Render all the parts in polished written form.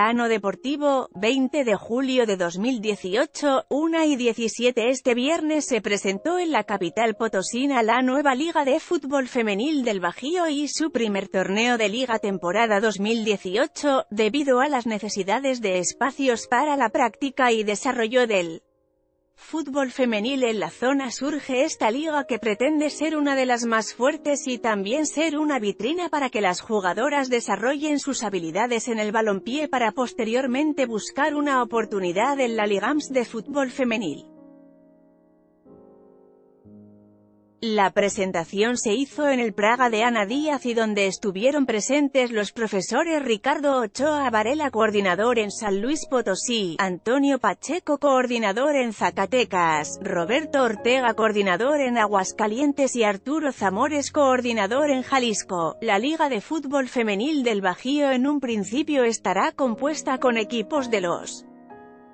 Plano Deportivo, 20 de julio de 2018, 1:17. Este viernes se presentó en la capital potosina la nueva Liga de Fútbol Femenil del Bajío y su primer torneo de liga temporada 2018, debido a las necesidades de espacios para la práctica y desarrollo del fútbol femenil en la zona. Surge esta liga que pretende ser una de las más fuertes y también ser una vitrina para que las jugadoras desarrollen sus habilidades en el balompié para posteriormente buscar una oportunidad en la Liga MS de fútbol femenil. La presentación se hizo en el Praga de Ana Díaz y donde estuvieron presentes los profesores Ricardo Ochoa Varela, coordinador en San Luis Potosí, Antonio Pacheco, coordinador en Zacatecas, Roberto Ortega, coordinador en Aguascalientes y Arturo Zamores, coordinador en Jalisco. La Liga de Fútbol Femenil del Bajío en un principio estará compuesta con equipos de los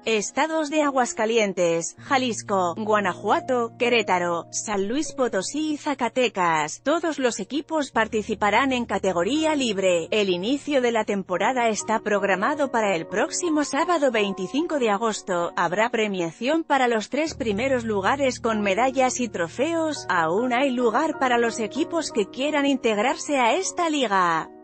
estados de Aguascalientes, Jalisco, Guanajuato, Querétaro, San Luis Potosí y Zacatecas. Todos los equipos participarán en categoría libre. El inicio de la temporada está programado para el próximo sábado 25 de agosto. Habrá premiación para los 3 primeros lugares con medallas y trofeos. Aún hay lugar para los equipos que quieran integrarse a esta liga.